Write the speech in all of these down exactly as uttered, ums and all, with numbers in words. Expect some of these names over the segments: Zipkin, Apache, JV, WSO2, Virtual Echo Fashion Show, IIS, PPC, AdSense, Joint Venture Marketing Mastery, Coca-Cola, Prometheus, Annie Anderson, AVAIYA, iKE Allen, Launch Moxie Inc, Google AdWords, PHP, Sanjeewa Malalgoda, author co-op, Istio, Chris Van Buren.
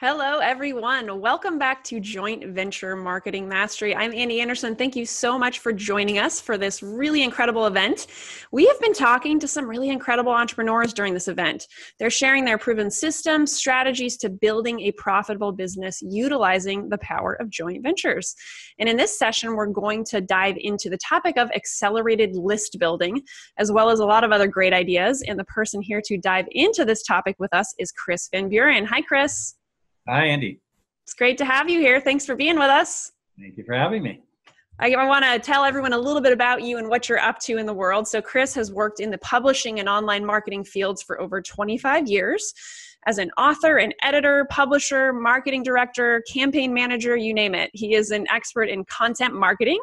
Hello, everyone. Welcome back to Joint Venture Marketing Mastery. I'm Annie Anderson. Thank you so much for joining us for this really incredible event. We have been talking to some really incredible entrepreneurs during this event. They're sharing their proven systems, strategies to building a profitable business utilizing the power of joint ventures. And in this session, we're going to dive into the topic of accelerated list building, as well as a lot of other great ideas. And the person here to dive into this topic with us is Chris Van Buren. Hi, Chris. Hi, Andy. It's great to have you here. Thanks for being with us. Thank you for having me. I, I want to tell everyone a little bit about you and what you're up to in the world. So Chris has worked in the publishing and online marketing fields for over twenty-five years as an author, an editor, publisher, marketing director, campaign manager, you name it. He is an expert in content marketing,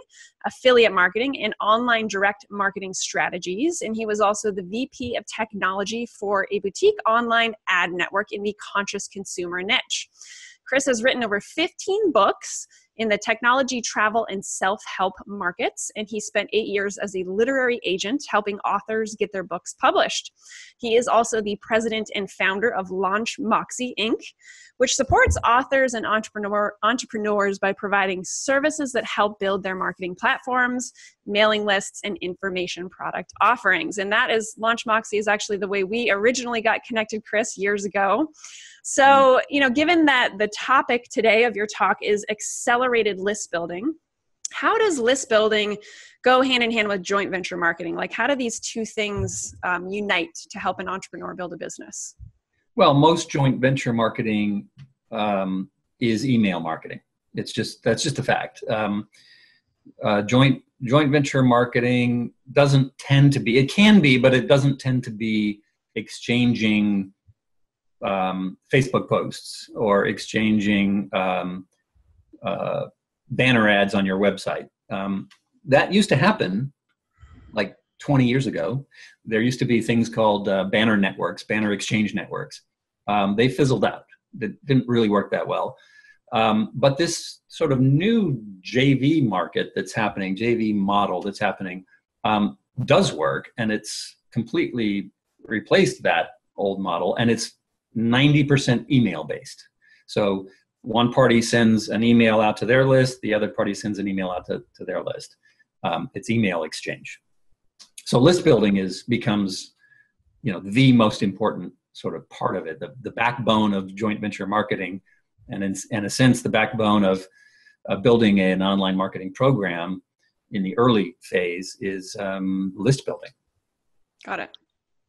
affiliate marketing, and online direct marketing strategies. And he was also the V P of technology for a boutique online ad network in the conscious consumer niche. Chris has written over fifteen books in the technology, travel, and self-help markets, and he spent eight years as a literary agent helping authors get their books published. He is also the president and founder of Launch Moxie Incorporated, which supports authors and entrepreneur, entrepreneurs by providing services that help build their marketing platforms, mailing lists, and information product offerings. And that is, Launch Moxie is actually the way we originally got connected, Chris, years ago. So, you know, given that the topic today of your talk is accelerated list building, how does list building go hand in hand with joint venture marketing? Like, how do these two things um, unite to help an entrepreneur build a business? Well, most joint venture marketing um, is email marketing. It's just, that's just a fact. Um, uh, joint joint venture marketing doesn't tend to be, it can be, but it doesn't tend to be exchanging Um, Facebook posts or exchanging um, uh, banner ads on your website. Um, that used to happen like twenty years ago. There used to be things called uh, banner networks, banner exchange networks. Um, they fizzled out. That didn't really work that well. Um, but this sort of new J V market that's happening, J V model that's happening, um, does work, and it's completely replaced that old model, and it's ninety percent email based. So one party sends an email out to their list, the other party sends an email out to, to their list. Um, it's email exchange. So list building is becomes, you know, the most important sort of part of it, the, the backbone of joint venture marketing, and in, in a sense, the backbone of uh, building an online marketing program in the early phase is um, list building. Got it.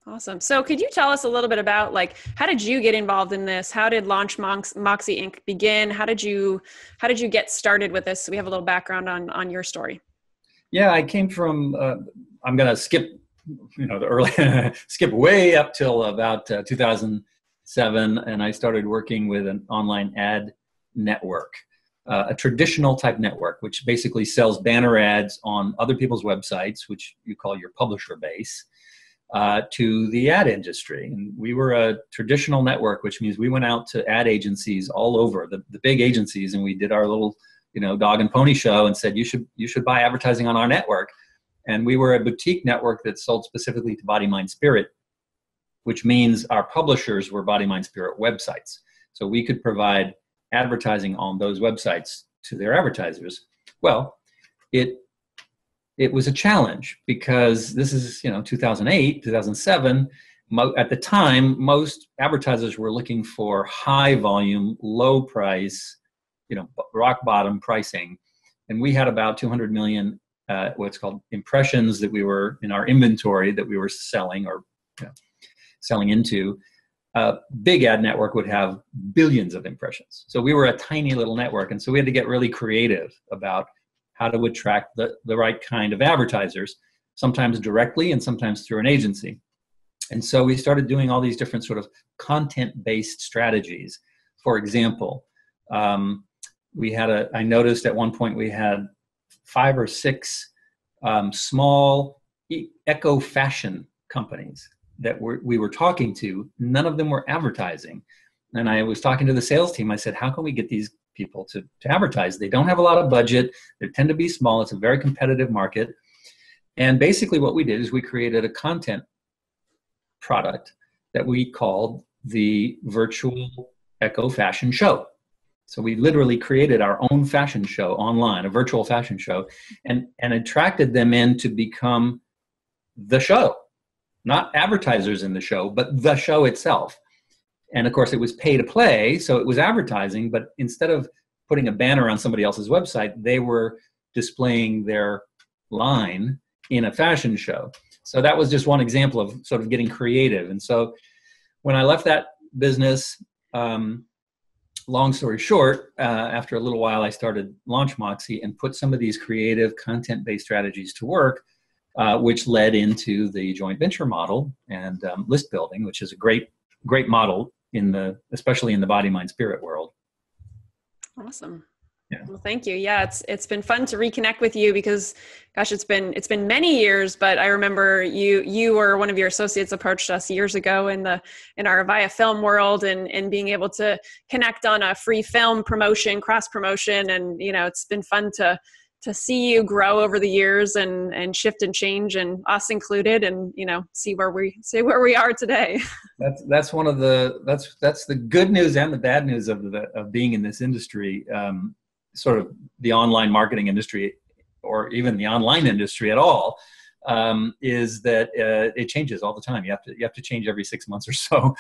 Awesome. So could you tell us a little bit about, like, how did you get involved in this? How did Launch Moxie Incorporated begin? How did you, how did you get started with this? So we have a little background on, on your story. Yeah, I came from, uh, I'm going to skip, you know, the early, skip way up till about uh, two thousand seven. And I started working with an online ad network, uh, a traditional type network, which basically sells banner ads on other people's websites, which you call your publisher base. Uh, to the ad industry. And we were a traditional network, which means we went out to ad agencies all over, the, the big agencies, and we did our little, you know, dog and pony show and said, you should, you should buy advertising on our network. And we were a boutique network that sold specifically to body, mind, spirit, which means our publishers were body, mind, spirit websites. So we could provide advertising on those websites to their advertisers. Well, it It was a challenge because this is, you know, two thousand eight, two thousand seven. Mo at the time, most advertisers were looking for high volume, low price, you know, rock bottom pricing. And we had about two hundred million, uh, what's called impressions that we were in our inventory that we were selling or you know, selling into. A big ad network would have billions of impressions. So we were a tiny little network. And so we had to get really creative about how to attract the, the right kind of advertisers, sometimes directly and sometimes through an agency. And so we started doing all these different sort of content-based strategies. For example, um, we had a, I noticed at one point we had five or six um, small eco fashion companies that were, we were talking to. None of them were advertising. And I was talking to the sales team. I said, how can we get these people to, to advertise? They don't have a lot of budget. They tend to be small. It's a very competitive market. And basically what we did is we created a content product that we called the Virtual Echo Fashion Show. So we literally created our own fashion show online, a virtual fashion show, and, and attracted them in to become the show. Not advertisers in the show, but the show itself. And of course, it was pay to play, so it was advertising, but instead of putting a banner on somebody else's website, they were displaying their line in a fashion show. So that was just one example of sort of getting creative. And so when I left that business, um, long story short, uh, after a little while, I started Launch Moxie and put some of these creative content-based strategies to work, uh, which led into the joint venture model and um, list building, which is a great, great model in the, especially in the body, mind, spirit world. Awesome. Yeah. Well, thank you. Yeah, it's it's been fun to reconnect with you because, gosh, it's been it's been many years. But I remember you you or one of your associates approached us years ago in the in our Avaya film world, and and being able to connect on a free film promotion, cross promotion, and you know, it's been fun to to see you grow over the years and and shift and change, and us included, and you know, see where we see where we are today. That's that's one of the that's that's the good news and the bad news of the of being in this industry. Um, sort of the online marketing industry, or even the online industry at all, um, is that uh, it changes all the time. You have to you have to change every six months or so,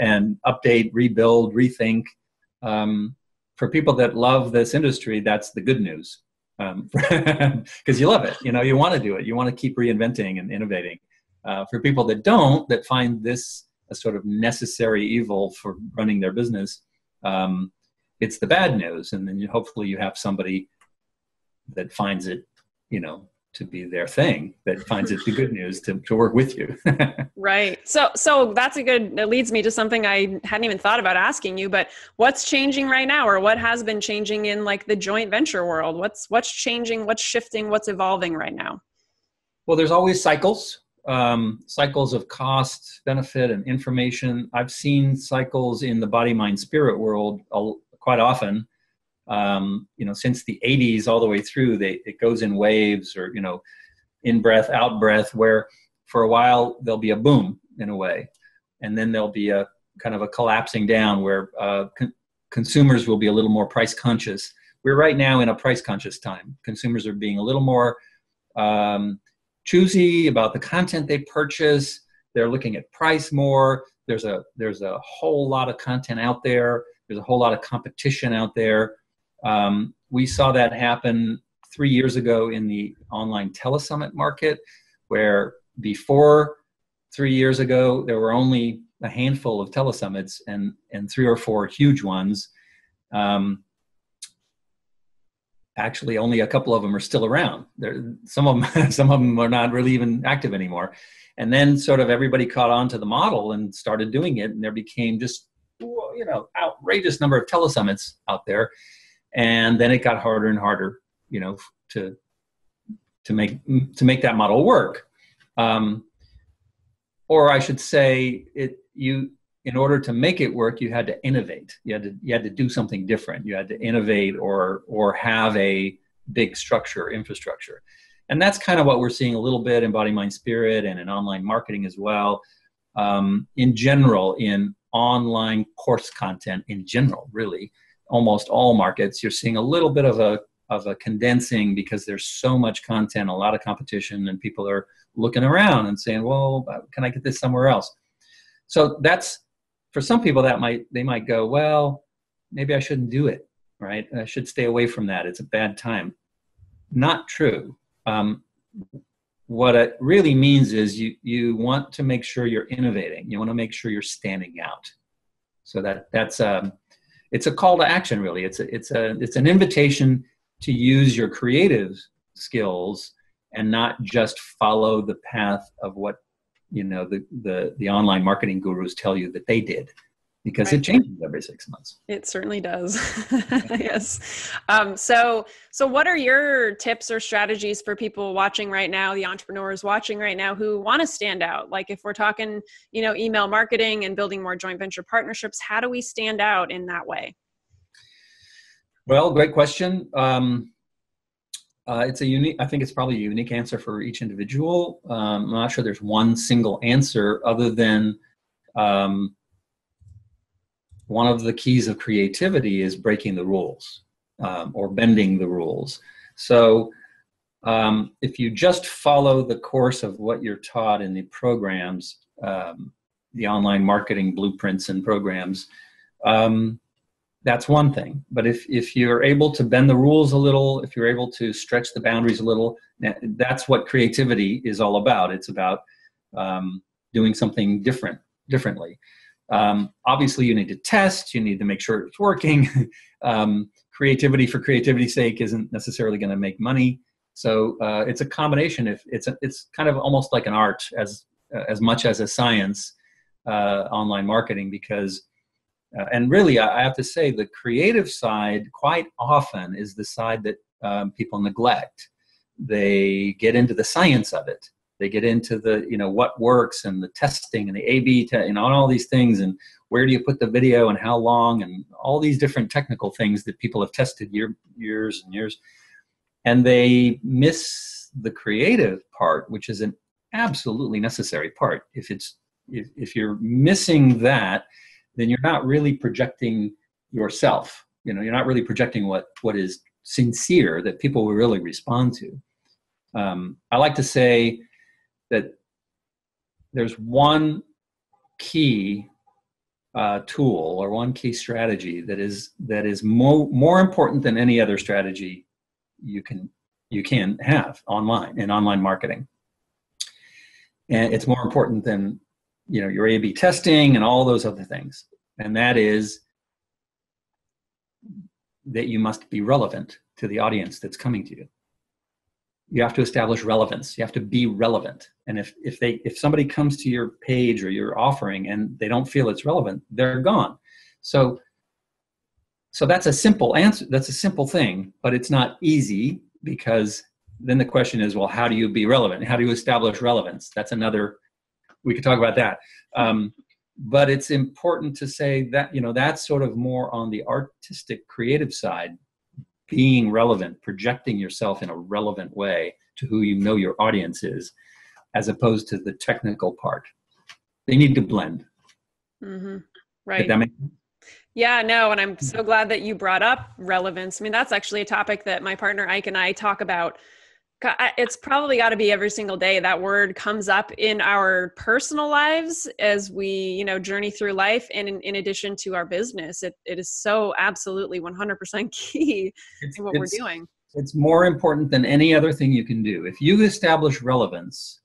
and update, rebuild, rethink. Um, for people that love this industry, that's the good news, um, because you love it. You know, you want to do it. You want to keep reinventing and innovating. Uh, for people that don't, that find this a sort of necessary evil for running their business. Um, It's the bad news, and then you, hopefully you have somebody that finds it, you know, to be their thing, that finds it the good news to, to work with you. Right. So, so that's a good, it leads me to something I hadn't even thought about asking you, but what's changing right now, or what has been changing in like the joint venture world? What's, what's changing, what's shifting, what's evolving right now? Well, there's always cycles, um, cycles of cost, benefit, and information. I've seen cycles in the body, mind, spirit world a, quite often, um, you know, since the eighties all the way through, they, it goes in waves, or, you know, in breath, out breath, where for a while there'll be a boom in a way. And then there'll be a kind of a collapsing down where uh, con consumers will be a little more price conscious. We're right now in a price conscious time. Consumers are being a little more um, choosy about the content they purchase. They're looking at price more. There's a, there's a whole lot of content out there. There's a whole lot of competition out there. Um, we saw that happen three years ago in the online telesummit market, where before three years ago, there were only a handful of telesummits and, and three or four huge ones. Um, actually, only a couple of them are still around. There, some of them, some of them are not really even active anymore. And then sort of everybody caught on to the model and started doing it, and there became just you know, outrageous number of telesummits out there. And then it got harder and harder, you know, to, to make, to make that model work. Um, or I should say it, you, in order to make it work, you had to innovate. You had to, you had to do something different. You had to innovate or, or have a big structure, infrastructure. And that's kind of what we're seeing a little bit in body, mind, spirit, and in online marketing as well. Um, in general, in online course content in general, really, almost all markets, you're seeing a little bit of a, of a condensing because there's so much content, a lot of competition, and people are looking around and saying, well, can I get this somewhere else? So that's, for some people that might, they might go, well, maybe I shouldn't do it, right? I should stay away from that. It's a bad time. Not true. Um, What it really means is you, you want to make sure you're innovating. You want to make sure you're standing out. So that, that's a, it's a call to action, really. It's, a, it's, a, it's an invitation to use your creative skills and not just follow the path of what you know, the, the, the online marketing gurus tell you that they did. Because right. It changes every six months. It certainly does. Yes. Um, so, so what are your tips or strategies for people watching right now, the entrepreneurs watching right now who want to stand out? Like if we're talking, you know, email marketing and building more joint venture partnerships, how do we stand out in that way? Well, great question. Um, uh, it's a unique, I think it's probably a unique answer for each individual. Um, I'm not sure there's one single answer other than, um, one of the keys of creativity is breaking the rules um, or bending the rules. So um, if you just follow the course of what you're taught in the programs, um, the online marketing blueprints and programs, um, that's one thing. But if, if you're able to bend the rules a little, if you're able to stretch the boundaries a little, that's what creativity is all about. It's about um, doing something different, differently. Um, obviously, you need to test. You need to make sure it's working. um, creativity for creativity's sake isn't necessarily going to make money. So uh, it's a combination. If it's a, it's kind of almost like an art as uh, as much as a science, uh, online marketing, because. Uh, and really, I have to say, the creative side quite often is the side that um, people neglect. They get into the science of it. They get into the, you know, what works and the testing and the A B test and all these things, and where do you put the video and how long and all these different technical things that people have tested year, years and years. And they miss the creative part, which is an absolutely necessary part. If it's if, if you're missing that, then you're not really projecting yourself. You know, you're not really projecting what, what is sincere that people will really respond to. Um, I like to say that there's one key uh, tool or one key strategy that is, that is mo more important than any other strategy you can, you can have online in online marketing. And it's more important than, you know, your A B testing and all those other things. And that is that you must be relevant to the audience that's coming to you. You have to establish relevance. You have to be relevant. And if, if, they, if somebody comes to your page or your offering and they don't feel it's relevant, they're gone. So, so that's a simple answer. That's a simple thing, but it's not easy, because then the question is, well, how do you be relevant? How do you establish relevance? That's another, we could talk about that. Um, but it's important to say that, you know, that's sort of more on the artistic creative side, being relevant, projecting yourself in a relevant way to who you know your audience is, as opposed to the technical part. They need to blend. Mm-hmm. Right. Did that make sense? Yeah, no, and I'm so glad that you brought up relevance. I mean, that's actually a topic that my partner Ike and I talk about. It's probably got to be every single day. That word comes up in our personal lives as we, you know, journey through life. And in, in addition to our business, it, it is so absolutely one hundred percent key to what we're doing. It's more important than any other thing you can do. If you establish relevance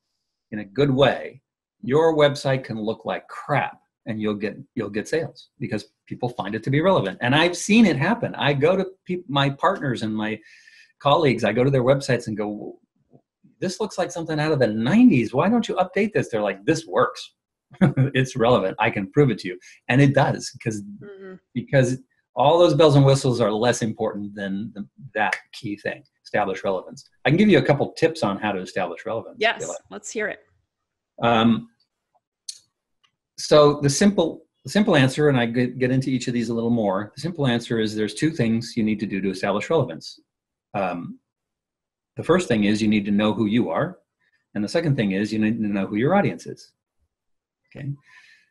in a good way, your website can look like crap and you'll get, you'll get sales because people find it to be relevant. And I've seen it happen. I go to pe- my partners and my colleagues, I go to their websites and go, this looks like something out of the nineties. Why don't you update this? They're like, this works. It's relevant. I can prove it to you. And it does, because mm-hmm. because all those bells and whistles are less important than the, that key thing, establish relevance. I can give you a couple tips on how to establish relevance. Yes, like. Let's hear it. Um, so the simple, the simple answer, and I get, get into each of these a little more, the simple answer is there's two things you need to do to establish relevance. Um, the first thing is you need to know who you are. And the second thing is you need to know who your audience is. Okay.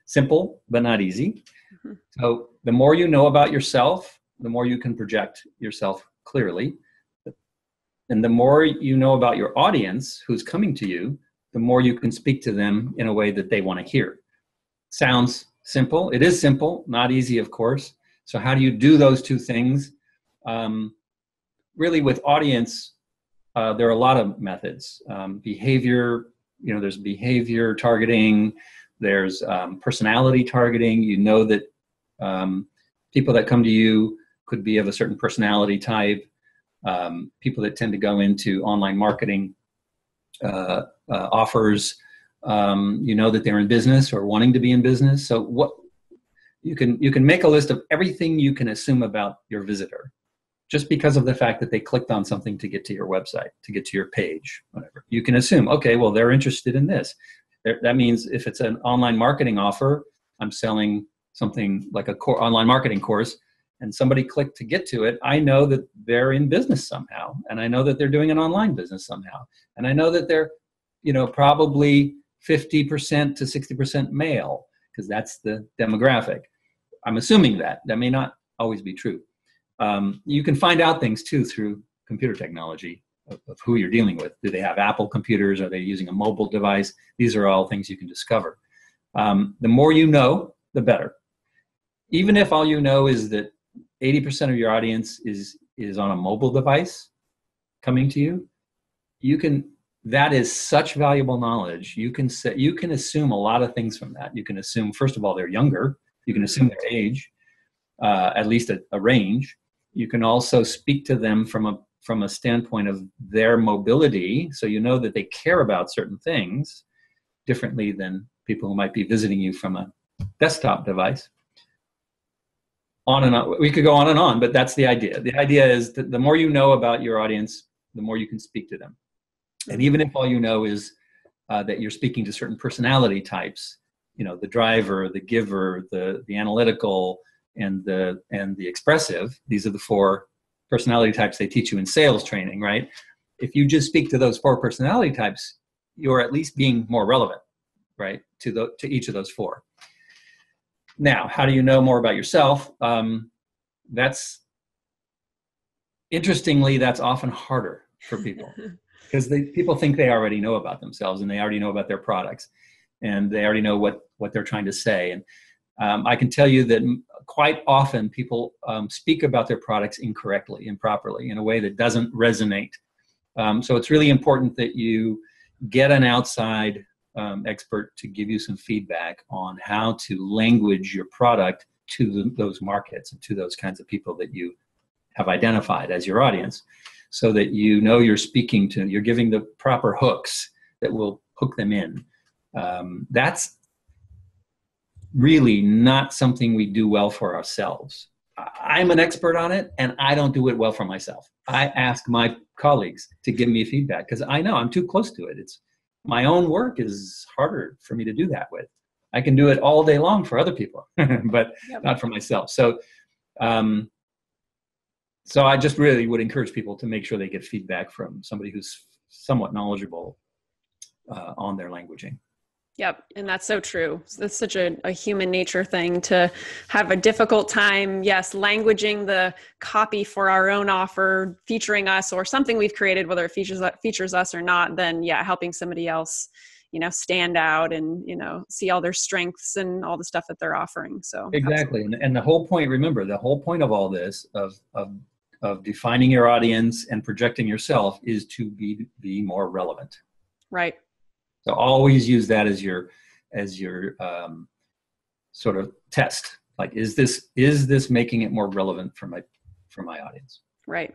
Simple, but not easy. Mm-hmm. So the more you know about yourself, the more you can project yourself clearly. And the more you know about your audience who's coming to you, the more you can speak to them in a way that they want to hear. Sounds simple. It is simple, not easy, of course. So how do you do those two things? Um, Really, with audience, uh, there are a lot of methods. Um, behavior, you know, there's behavior targeting, there's um, personality targeting. You know that um, people that come to you could be of a certain personality type. Um, people that tend to go into online marketing uh, uh, offers, um, you know that they're in business or wanting to be in business. So what you can you can make a list of everything you can assume about your visitor, just because of the fact that they clicked on something to get to your website, to get to your page, whatever. You can assume, okay, well, they're interested in this. That means if it's an online marketing offer, I'm selling something like a core online marketing course, and somebody clicked to get to it, I know that they're in business somehow, and I know that they're doing an online business somehow, and I know that they're, you know, probably fifty percent to sixty percent male, because that's the demographic. I'm assuming that. That may not always be true. Um, you can find out things too through computer technology of, of who you're dealing with. Do they have Apple computers? Are they using a mobile device? These are all things you can discover. Um, the more you know, the better. Even if all you know is that eighty percent of your audience is, is on a mobile device coming to you, you can, that is such valuable knowledge. You can say, you can assume a lot of things from that. You can assume, first of all, they're younger. You can assume their age, uh, at least a, a range. You can also speak to them from a, from a standpoint of their mobility. So you know that they care about certain things differently than people who might be visiting you from a desktop device. On and on. We could go on and on, but that's the idea. The idea is that the more you know about your audience, the more you can speak to them. And even if all you know is uh, that you're speaking to certain personality types, you know, the driver, the giver, the, the analytical, and the, and the expressive, these are the four personality types they teach you in sales training, right? If you just speak to those four personality types, you're at least being more relevant, right, to, the, to each of those four. Now, how do you know more about yourself? Um, that's, interestingly, that's often harder for people because they, people think they already know about themselves and they already know about their products and they already know what, what they're trying to say. And um, I can tell you that quite often people um, speak about their products incorrectly, improperly, in a way that doesn't resonate. Um, so it's really important that you get an outside Um, expert to give you some feedback on how to language your product to the, those markets and to those kinds of people that you have identified as your audience, so that you know you're speaking to, you're giving the proper hooks that will hook them in. Um, that's really not something we do well for ourselves. I'm an expert on it and I don't do it well for myself. I ask my colleagues to give me feedback because I know I'm too close to it. It's my own work is harder for me to do that with. I can do it all day long for other people, but yep. Not for myself. So, um, so I just really would encourage people to make sure they get feedback from somebody who's somewhat knowledgeable uh, on their languaging. Yep. And that's so true. That's such a, a human nature thing to have a difficult time, yes, languaging the copy for our own offer, featuring us or something we've created, whether it features, features us or not, then yeah, helping somebody else, you know, stand out and, you know, see all their strengths and all the stuff that they're offering. So exactly. And, and the whole point, remember, the whole point of all this, of, of, of defining your audience and projecting yourself is to be, be more relevant. Right. So always use that as your, as your um, sort of test. Like, is this, is this making it more relevant for my, for my audience? Right.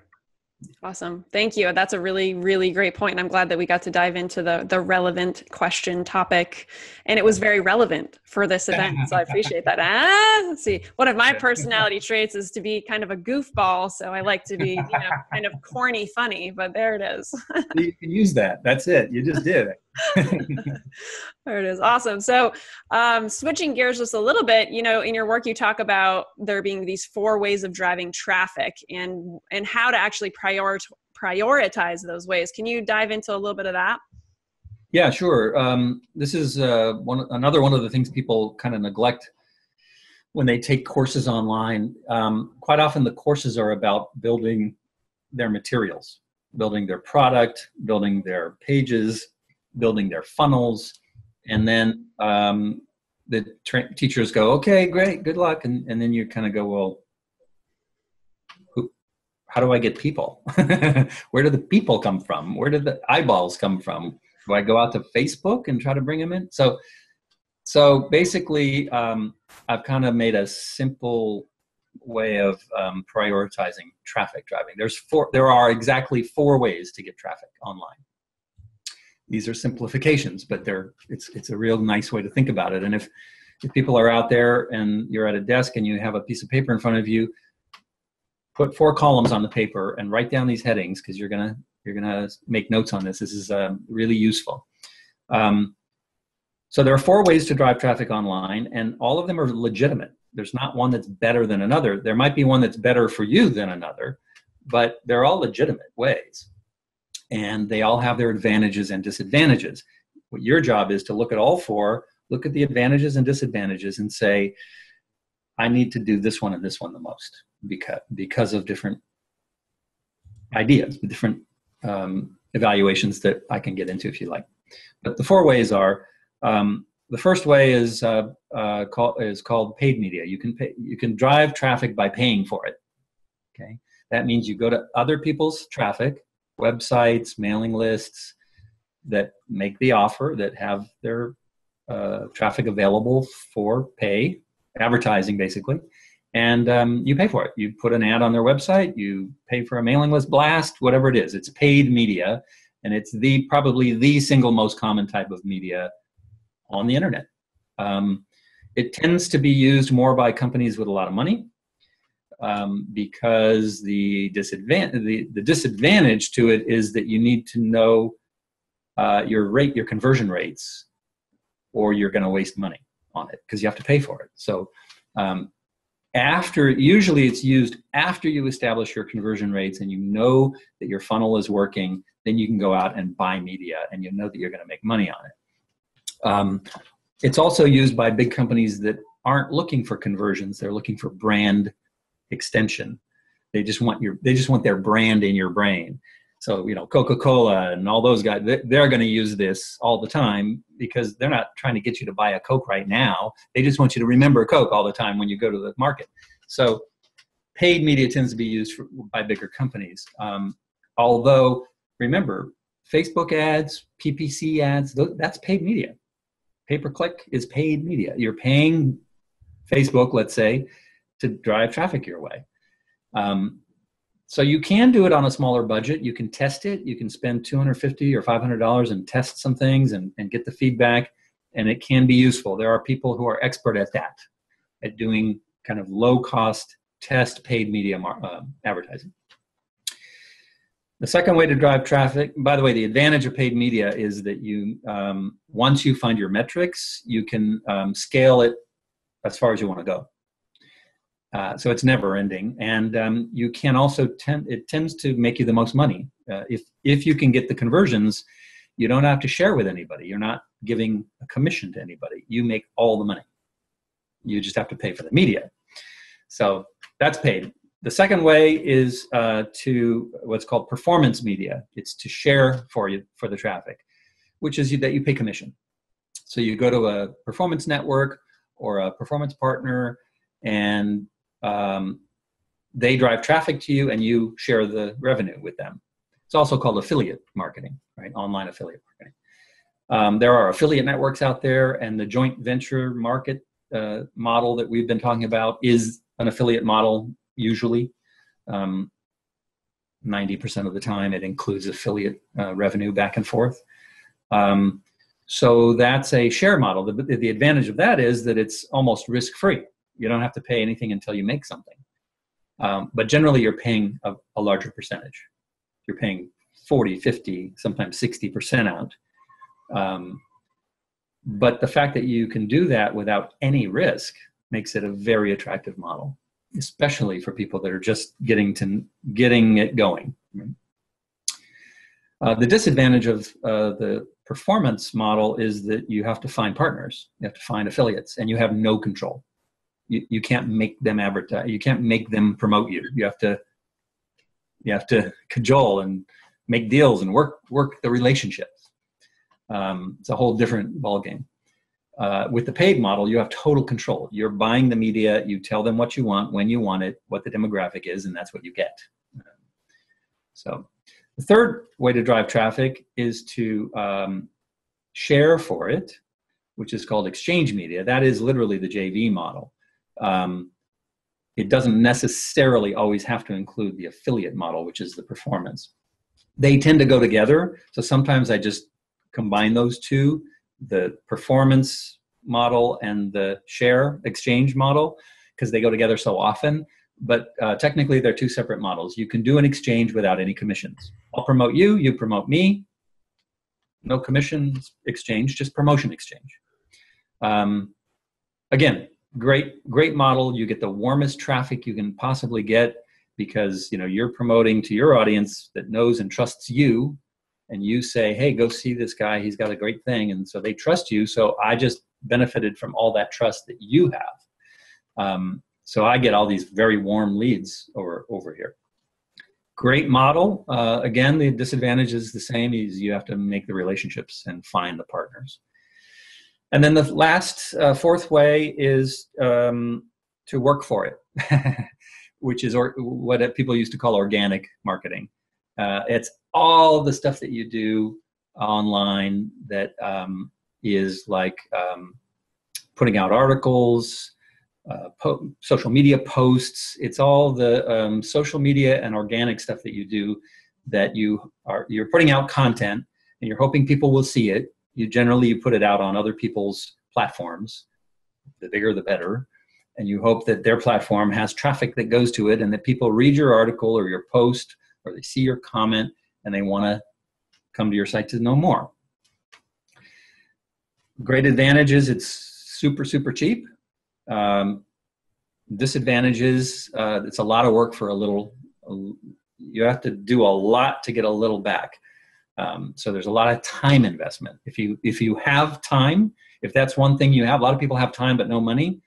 Awesome. Thank you. That's a really, really great point. And I'm glad that we got to dive into the, the relevant question topic. And it was very relevant for this event. So I appreciate that. Ah, let's see. One of my personality traits is to be kind of a goofball. So I like to be, you know, kind of corny, funny, but there it is. You can use that. That's it. You just did it. There it is. Awesome. So um, switching gears just a little bit, you know, in your work, you talk about there being these four ways of driving traffic and, and how to actually prior prioritize those ways. Can you dive into a little bit of that? Yeah, sure. Um, this is uh, one, another one of the things people kind of neglect when they take courses online. Um, quite often the courses are about building their materials, building their product, building their pages, building their funnels, and then um, the tra teachers go, okay, great, good luck. And, and then you kind of go, well, who, how do I get people? Where do the people come from? Where do the eyeballs come from? Do I go out to Facebook and try to bring them in? So, so basically, um, I've kind of made a simple way of um, prioritizing traffic driving. There's four, there are exactly four ways to get traffic online. These are simplifications, but they're, it's, it's a real nice way to think about it. And if, if people are out there and you're at a desk and you have a piece of paper in front of you, put four columns on the paper and write down these headings because you're gonna, you're gonna make notes on this. This is um, really useful. Um, so there are four ways to drive traffic online, and all of them are legitimate. There's not one that's better than another. There might be one that's better for you than another, but they're all legitimate ways. And they all have their advantages and disadvantages. What your job is to look at all four, look at the advantages and disadvantages and say, I need to do this one and this one the most because, because of different ideas, different um, evaluations that I can get into if you like. But the four ways are, um, the first way is, uh, uh, call, is called paid media. You can, pay, you can drive traffic by paying for it. Okay? That means you go to other people's traffic, websites, mailing lists that make the offer, that have their uh, traffic available for pay, advertising basically, and um, you pay for it. You put an ad on their website, you pay for a mailing list blast, whatever it is. It's paid media, and it's the probably the single most common type of media on the internet. Um, it tends to be used more by companies with a lot of money um, because the, disadvan the, the disadvantage to it is that you need to know uh, your rate, your conversion rates, or you're gonna waste money on it because you have to pay for it. So um, after, usually it's used after you establish your conversion rates and you know that your funnel is working, then you can go out and buy media and you know that you're gonna make money on it. Um, it's also used by big companies that aren't looking for conversions. They're looking for brand extension. They just want your, they just want their brand in your brain. So, you know, Coca-Cola and all those guys, they're going to use this all the time because they're not trying to get you to buy a Coke right now. They just want you to remember Coke all the time when you go to the market. So paid media tends to be used for, by bigger companies. Um, although remember, Facebook ads, P P C ads, those, that's paid media. Pay-per-click is paid media. You're paying Facebook, let's say, to drive traffic your way. Um, so you can do it on a smaller budget. You can test it. You can spend two hundred fifty dollars or five hundred dollars and test some things and, and get the feedback, and it can be useful. There are people who are expert at that, at doing kind of low-cost test paid media uh, advertising. The second way to drive traffic, by the way, the advantage of paid media is that you, um, once you find your metrics, you can um, scale it as far as you want to go. Uh, so it's never ending. And um, you can also, tend, it tends to make you the most money. Uh, if, if you can get the conversions, you don't have to share with anybody. You're not giving a commission to anybody. You make all the money. You just have to pay for the media. So that's paid. The second way is uh, to what's called performance media. It's to share for you for the traffic, which is you, that you pay commission. So you go to a performance network or a performance partner, and um, they drive traffic to you, and you share the revenue with them. It's also called affiliate marketing, right? Online affiliate marketing. Um, there are affiliate networks out there, and the joint venture market uh, model that we've been talking about is an affiliate model. Usually, um, ninety percent of the time, it includes affiliate uh, revenue back and forth. Um, so that's a share model. The, the advantage of that is that it's almost risk-free. You don't have to pay anything until you make something. Um, but generally, you're paying a, a larger percentage. You're paying forty, fifty, sometimes sixty percent out. Um, but the fact that you can do that without any risk makes it a very attractive model, especially for people that are just getting to getting it going. Uh, the disadvantage of uh, the performance model is that you have to find partners, you have to find affiliates, and you have no control. You, you can't make them advertise, you can't make them promote you. You have to, you have to cajole and make deals and work, work the relationships. Um, it's a whole different ballgame. Uh, with the paid model, you have total control. You're buying the media, you tell them what you want, when you want it, what the demographic is, and that's what you get. So the third way to drive traffic is to um, share for it, which is called exchange media. That is literally the J V model. Um, it doesn't necessarily always have to include the affiliate model, which is the performance. They tend to go together, so sometimes I just combine those two, the performance model and the share exchange model, because they go together so often, but uh, technically they're two separate models. You can do an exchange without any commissions. I'll promote you, you promote me, no commissions exchange, just promotion exchange. Um, again, great, great model. You get the warmest traffic you can possibly get because, you know, you're promoting to your audience that knows and trusts you, and you say, hey, go see this guy, he's got a great thing, and so they trust you, so I just benefited from all that trust that you have. Um, So I get all these very warm leads over, over here. Great model. Uh, again, the disadvantage is the same, is you have to make the relationships and find the partners. And then the last, uh, fourth way is um, to work for it, which is or, what people used to call organic marketing. Uh, it's all the stuff that you do online that um, is like um, putting out articles, uh, po social media posts. It's all the um, social media and organic stuff that you do that you are, you're putting out content and you're hoping people will see it. You generally, you put it out on other people's platforms, the bigger the better, and you hope that their platform has traffic that goes to it and that people read your article or your post or they see your comment and they want to come to your site to know more. Great advantages, it's super, super cheap. Um, disadvantages, uh, it's a lot of work for a little, you have to do a lot to get a little back. Um, so there's a lot of time investment. If you, if you have time, if that's one thing you have, a lot of people have time but no money,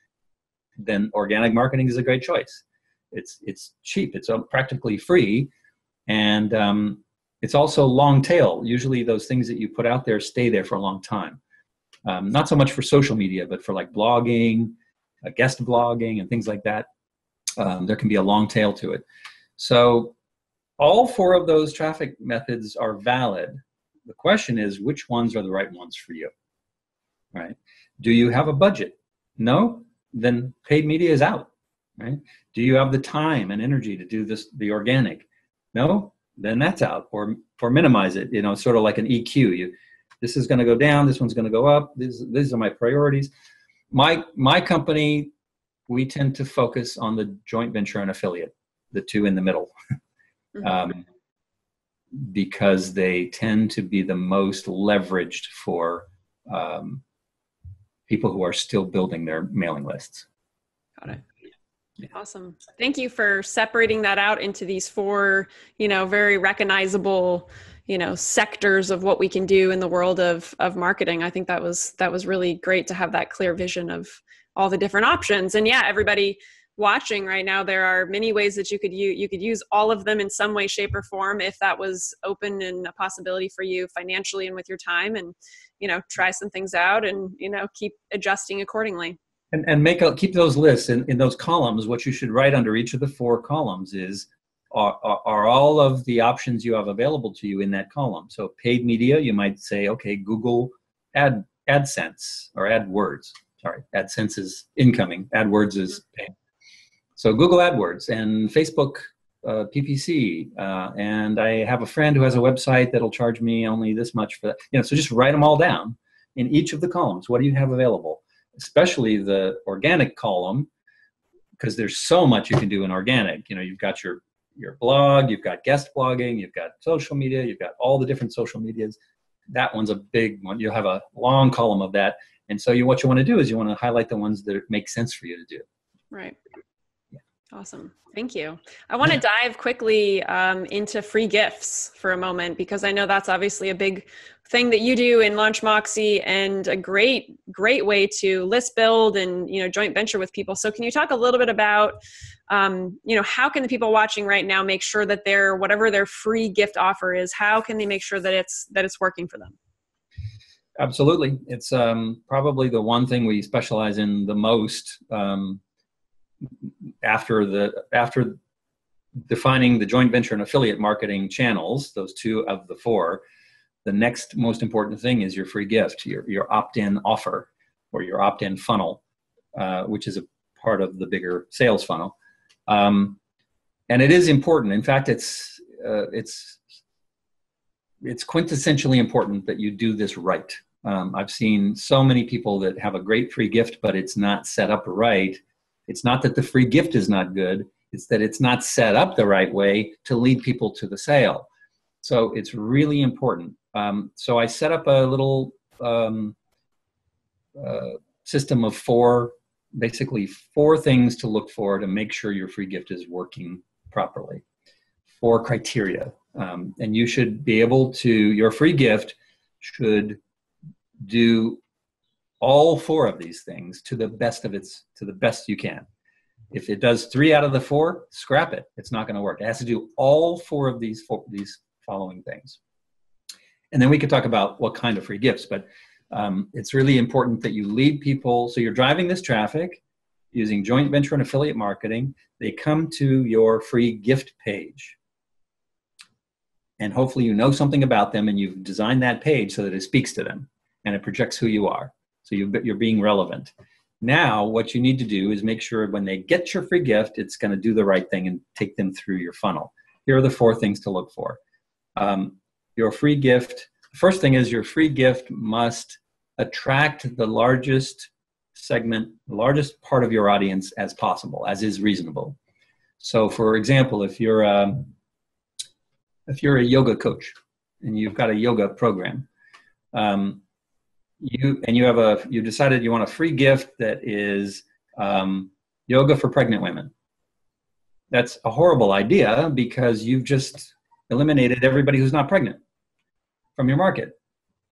then organic marketing is a great choice. It's, it's cheap, it's practically free, and um, it's also long tail. Usually those things that you put out there stay there for a long time. Um, not so much for social media, but for like blogging, uh, guest blogging and things like that. Um, there can be a long tail to it. So all four of those traffic methods are valid. The question is, which ones are the right ones for you, right? Do you have a budget? No? Then paid media is out, right? Do you have the time and energy to do this, the organic? No? Then that's out, or, or minimize it, you know, sort of like an E Q. You, this is going to go down, this one's going to go up, these, these are my priorities. My, my company, we tend to focus on the joint venture and affiliate, the two in the middle. Um, because they tend to be the most leveraged for um, people who are still building their mailing lists. Got it. Yeah. Awesome. Thank you for separating that out into these four, you know, very recognizable, you know, sectors of what we can do in the world of, of marketing. I think that was, that was really great to have that clear vision of all the different options. And yeah, everybody watching right now, there are many ways that you could use, you could use all of them in some way, shape, or form if that was open and a possibility for you financially and with your time, and, you know, try some things out and, you know, keep adjusting accordingly. And, and make a, keep those lists in, in those columns. What you should write under each of the four columns is, are, are, are all of the options you have available to you in that column. So paid media, you might say, okay, Google ad, AdSense or AdWords. Sorry, AdSense is incoming. AdWords is paid. So Google AdWords and Facebook uh, P P C, uh, and I have a friend who has a website that'll charge me only this much for that. You know, so just write them all down in each of the columns. What do you have available? Especially the organic column, because there's so much you can do in organic. You know, you've got your, your blog, you've got guest blogging, you've got social media, you've got all the different social medias. That one's a big one. You'll have a long column of that. And so you, what you want to do is you want to highlight the ones that make sense for you to do. Right. Awesome. Thank you. I want to dive quickly um, into free gifts for a moment, because I know that's obviously a big thing that you do in Launch Moxie and a great, great way to list build and, you know, joint venture with people. So can you talk a little bit about, um, you know, how can the people watching right now make sure that their, whatever their free gift offer is, how can they make sure that it's, that it's working for them? Absolutely. It's um, probably the one thing we specialize in the most, um, after the after defining the joint venture and affiliate marketing channels, those two of the four, the next most important thing is your free gift, your, your opt-in offer or your opt-in funnel, uh, which is a part of the bigger sales funnel. Um, and it is important. In fact, it's, uh, it's, it's quintessentially important that you do this right. Um, I've seen so many people that have a great free gift, but it's not set up right. It's not that the free gift is not good, it's that it's not set up the right way to lead people to the sale. So it's really important. Um, so I set up a little um, uh, system of four, basically four things to look for to make sure your free gift is working properly. Four criteria. Um, and you should be able to, your free gift should do all four of these things to the best of its, to the best you can. If it does three out of the four, scrap it. It's not going to work. It has to do all four of these four, these following things. And then we could talk about what kind of free gifts, but um, it's really important that you lead people. So you're driving this traffic using joint venture and affiliate marketing. They come to your free gift page. And hopefully you know something about them and you've designed that page so that it speaks to them and it projects who you are. So you, you're being relevant. Now, what you need to do is make sure when they get your free gift, it's going to do the right thing and take them through your funnel. Here are the four things to look for. Um, your free gift, the first thing is your free gift must attract the largest segment, the largest part of your audience as possible, as is reasonable. So for example, if you're a, if you're a yoga coach and you've got a yoga program, um, You and you have a you decided you want a free gift that is um, yoga for pregnant women. That's a horrible idea because you've just eliminated everybody who's not pregnant from your market.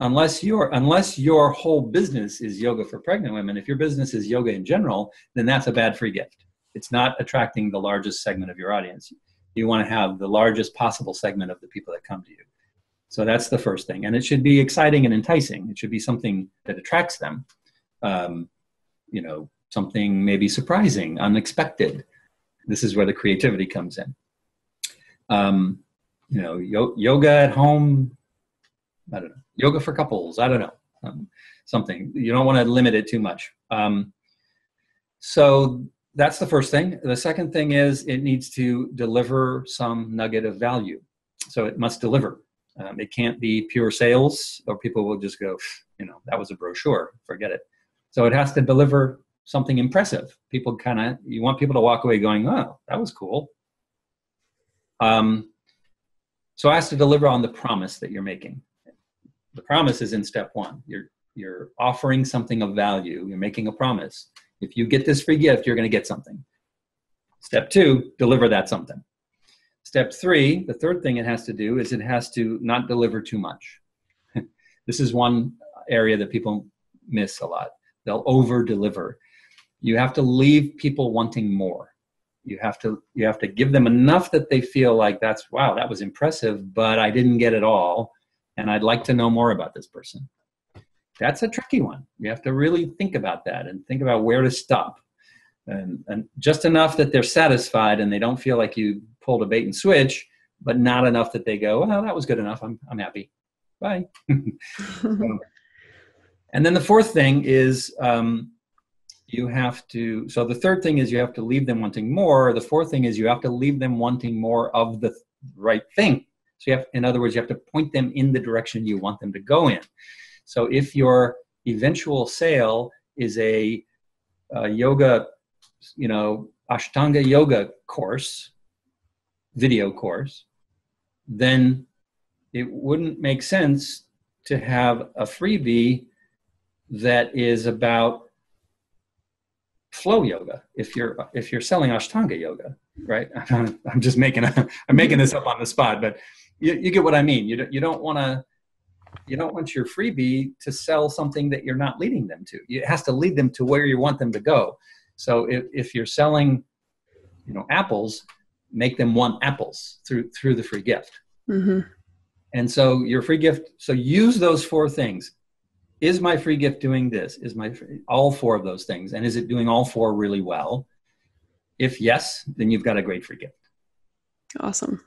Unless your unless your whole business is yoga for pregnant women, if your business is yoga in general, then that's a bad free gift. It's not attracting the largest segment of your audience. You want to have the largest possible segment of the people that come to you. So that's the first thing. And it should be exciting and enticing. It should be something that attracts them. Um, you know, something maybe surprising, unexpected. This is where the creativity comes in. Um, you know, yo yoga at home, I don't know, yoga for couples, I don't know, um, something. You don't want to limit it too much. Um, so that's the first thing. The second thing is it needs to deliver some nugget of value. So it must deliver. Um, it can't be pure sales or people will just go, you know, that was a brochure, forget it. So it has to deliver something impressive. People kind of, you want people to walk away going, oh, that was cool. Um, so it has to deliver on the promise that you're making. The promise is in step one. You're, you're offering something of value. You're making a promise. If you get this free gift, you're going to get something. Step two, deliver that something. Step three, the third thing it has to do is it has to not deliver too much. This is one area that people miss a lot. They'll over-deliver. You have to leave people wanting more. You have to, you have to give them enough that they feel like that's, wow, that was impressive, but I didn't get it all, and I'd like to know more about this person. That's a tricky one. You have to really think about that and think about where to stop. And, and just enough that they're satisfied and they don't feel like you pulled a bait and switch, but not enough that they go, well, that was good enough. I'm, I'm happy. Bye. So, and then the fourth thing is um, you have to, so the third thing is you have to leave them wanting more. The fourth thing is you have to leave them wanting more of the right thing. So you have, in other words, you have to point them in the direction you want them to go in. So if your eventual sale is a, a yoga, you know, Ashtanga yoga course, video course, then it wouldn't make sense to have a freebie that is about flow yoga if you're if you're selling Ashtanga yoga, right? I'm just making a, I'm making this up on the spot, but you, you get what I mean. You don't, you don't want to you don't want your freebie to sell something that you're not leading them to. It has to lead them to where you want them to go. So if, if you're selling, you know, apples, make them want apples through, through the free gift. Mm-hmm. And so your free gift, so use those four things. Is my free gift doing this? Is my, all four of those things. And is it doing all four really well? If yes, then you've got a great free gift. Awesome.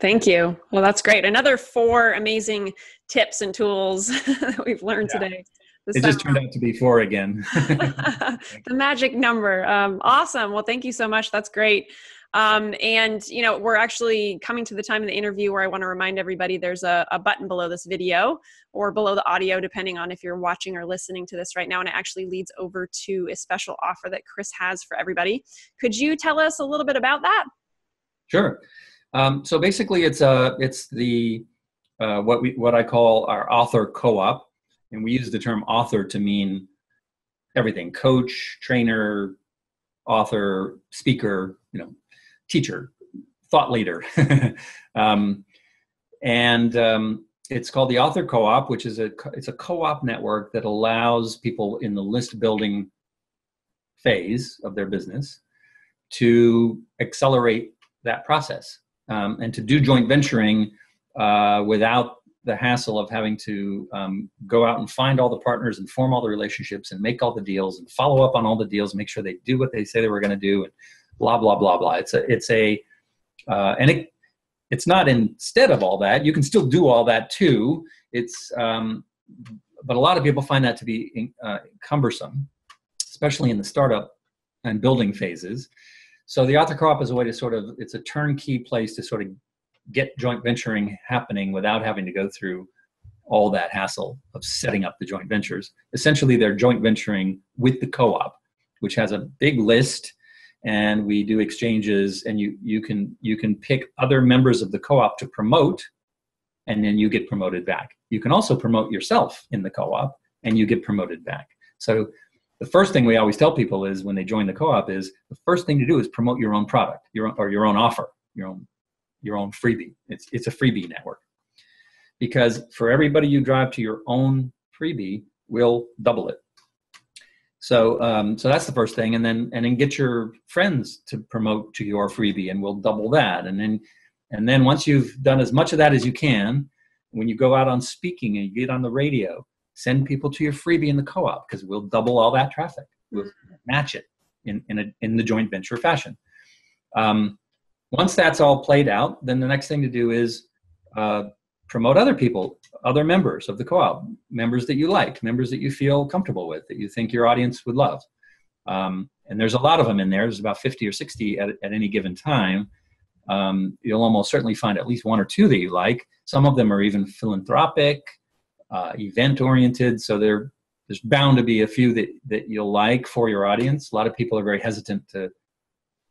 Thank you. Well, that's great. Another four amazing tips and tools that we've learned yeah. today. It just turned out to be four again. The magic number. Um, awesome. Well, thank you so much. That's great. Um, and, you know, we're actually coming to the time in the interview where I want to remind everybody there's a, a button below this video or below the audio, depending on if you're watching or listening to this right now. And it actually leads over to a special offer that Chris has for everybody. Could you tell us a little bit about that? Sure. Um, so basically it's, a, it's the, uh, what, we, what I call our author co-op. And we use the term author to mean everything, coach, trainer, author, speaker, you know, teacher, thought leader. um, and um, it's called the Author Co-op, which is a, it's a co-op network that allows people in the list building phase of their business to accelerate that process, um, and to do joint venturing uh, without the hassle of having to um, go out and find all the partners and form all the relationships and make all the deals and follow up on all the deals, make sure they do what they say they were going to do, and blah, blah, blah, blah. It's a, it's a, uh, and it, it's not instead of all that. You can still do all that too. It's, um, but a lot of people find that to be uh, cumbersome, especially in the startup and building phases. So the author co-op is a way to sort of, it's a turnkey place to sort of get joint venturing happening without having to go through all that hassle of setting up the joint ventures. Essentially, they're joint venturing with the co-op, which has a big list, and we do exchanges, and you, you, can, you can pick other members of the co-op to promote, and then you get promoted back. You can also promote yourself in the co-op, and you get promoted back. So the first thing we always tell people is when they join the co-op is the first thing to do is promote your own product, your own, or your own offer, your own your own freebie. It's, it's a freebie network, because for everybody you drive to your own freebie, we'll double it. So, um, so that's the first thing. And then, and then get your friends to promote to your freebie, and we'll double that. And then, and then once you've done as much of that as you can, when you go out on speaking and you get on the radio, send people to your freebie in the co-op, because we'll double all that traffic. We'll match it in, in, a, in the joint venture fashion. Um, Once that's all played out, then the next thing to do is uh, promote other people, other members of the co-op, members that you like, members that you feel comfortable with, that you think your audience would love. Um, and there's a lot of them in there. There's about fifty or sixty at, at any given time. Um, you'll almost certainly find at least one or two that you like. Some of them are even philanthropic, uh, event-oriented, so they're, there's bound to be a few that, that you'll like for your audience. A lot of people are very hesitant to,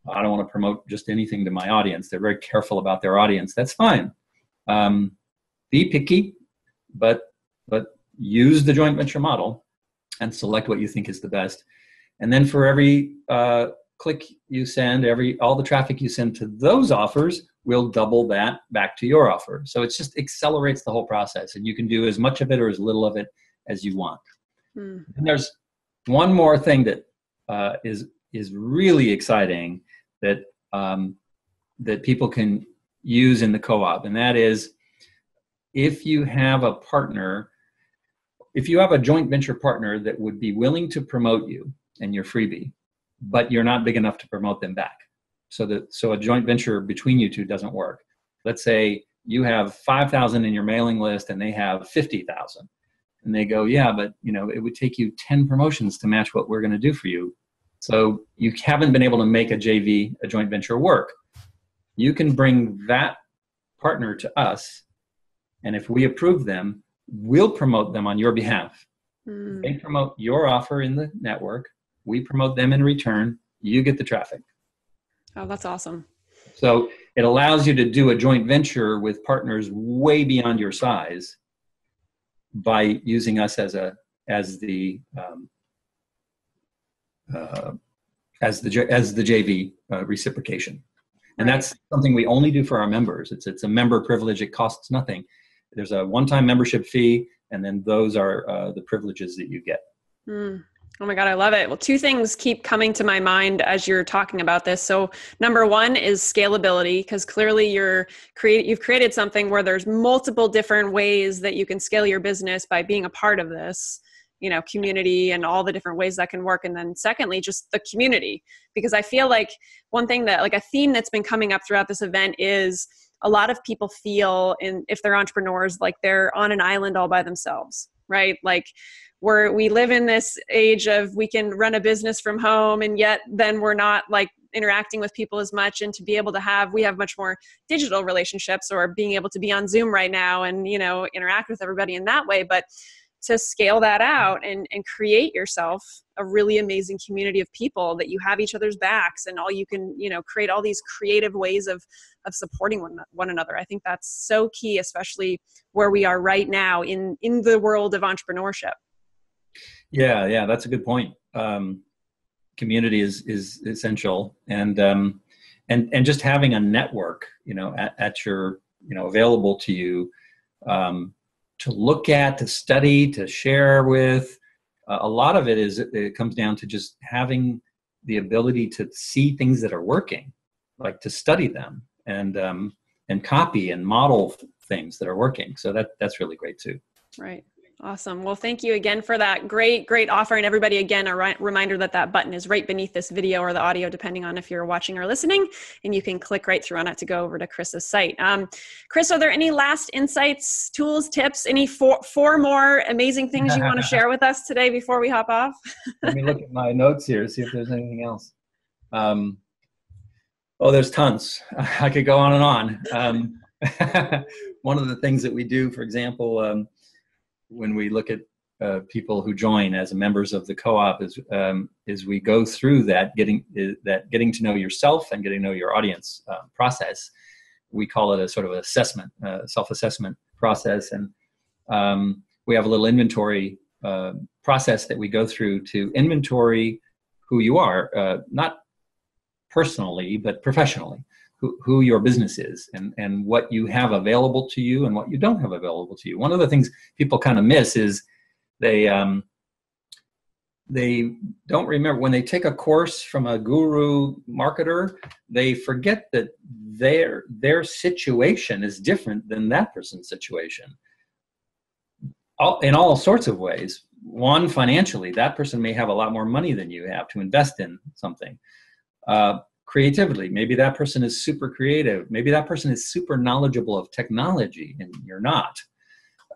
I don't want to promote just anything to my audience. They're very careful about their audience. That's fine. Um, be picky, but, but use the joint venture model and select what you think is the best. And then for every uh, click you send, every, all the traffic you send to those offers, we'll double that back to your offer. So it just accelerates the whole process, and you can do as much of it or as little of it as you want. Mm. And there's one more thing that uh, is, is really exciting that um, that people can use in the co-op, and that is if you have a partner, if you have a joint venture partner that would be willing to promote you and your freebie, but you're not big enough to promote them back. So that so a joint venture between you two doesn't work. Let's say you have five thousand in your mailing list and they have fifty thousand, and they go, yeah, but you know it would take you ten promotions to match what we're going to do for you. So you haven't been able to make a J V, a joint venture work. You can bring that partner to us, and if we approve them, we'll promote them on your behalf. Mm. They promote your offer in the network. We promote them in return. You get the traffic. Oh, that's awesome. So it allows you to do a joint venture with partners way beyond your size by using us as a as the um, Uh, as the as the J V uh, reciprocation, and that's something we only do for our members. It's it's a member privilege. It costs nothing. There's a one-time membership fee, and then those are uh, the privileges that you get. Mm. Oh my God, I love it. Well, two things keep coming to my mind as you're talking about this. So number one is scalability, because clearly you're create, you've created something where there's multiple different ways that you can scale your business by being a part of this. You know, community and all the different ways that can work. And then secondly, just the community, because I feel like one thing that like a theme that's been coming up throughout this event is a lot of people feel in if they're entrepreneurs, like they're on an island all by themselves, right? Like we're, we live in this age of we can run a business from home, and yet then we're not like interacting with people as much, and to be able to have, we have much more digital relationships or being able to be on Zoom right now and, you know, interact with everybody in that way. But to scale that out and, and create yourself a really amazing community of people that you have each other's backs, and all you can, you know, create all these creative ways of, of supporting one, one another. I think that's so key, especially where we are right now in, in the world of entrepreneurship. Yeah. Yeah. That's a good point. Um, community is, is essential. And, um, and, and just having a network, you know, at, at your, you know, available to you, um, to look at, to study, to share with. Uh, a lot of it is, it comes down to just having the ability to see things that are working, like to study them and um, and copy and model things that are working. So that that's really great too. Right. Awesome. Well, thank you again for that great, great offer. And everybody, again, a ri- reminder that that button is right beneath this video or the audio, depending on if you're watching or listening, and you can click right through on it to go over to Chris's site. Um, Chris, are there any last insights, tools, tips, any four, four more amazing things you want to share with us today before we hop off? Let me look at my notes here, see if there's anything else. Um, oh, there's tons. I could go on and on. Um, one of the things that we do, for example, um, when we look at uh, people who join as members of the co-op, is um, is we go through that getting uh, that getting to know yourself and getting to know your audience uh, process. We call it a sort of assessment, uh, self-assessment process, and um, we have a little inventory uh, process that we go through to inventory who you are, uh, not personally but professionally, who, who your business is, and, and what you have available to you and what you don't have available to you. One of the things people kind of miss is they, um, they don't remember when they take a course from a guru marketer, they forget that their, their situation is different than that person's situation all, in all sorts of ways. One, financially, that person may have a lot more money than you have to invest in something. Uh, Creatively, maybe that person is super creative. Maybe that person is super knowledgeable of technology and you're not.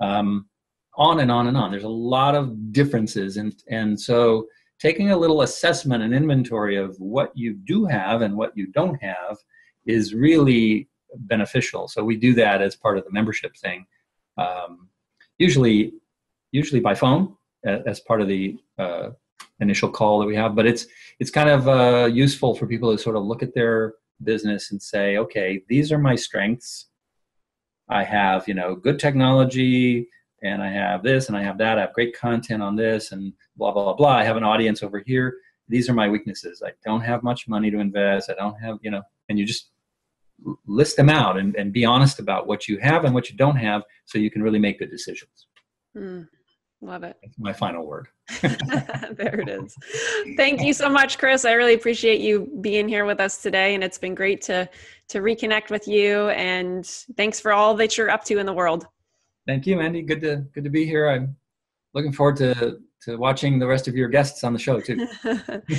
Um, on and on and on. There's a lot of differences. And, and so taking a little assessment and inventory of what you do have and what you don't have is really beneficial. So we do that as part of the membership thing. Um, usually, usually by phone as part of the uh, initial call that we have, but it's it's kind of uh, useful for people to sort of look at their business and say, okay, these are my strengths. I have, you know, good technology, and I have this, and I have that. I have great content on this, and blah, blah, blah. I have an audience over here. These are my weaknesses. I don't have much money to invest. I don't have, you know, and you just list them out and, and be honest about what you have and what you don't have so you can really make good decisions. Mm. Love it. That's my final word. There it is. Thank you so much, Chris. I really appreciate you being here with us today. And it's been great to, to reconnect with you. And thanks for all that you're up to in the world. Thank you, Andy. Good to, good to be here. I'm looking forward to, to watching the rest of your guests on the show too.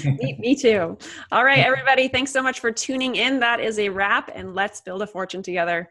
me, me too. All right, everybody. Thanks so much for tuning in. That is a wrap, and let's build a fortune together.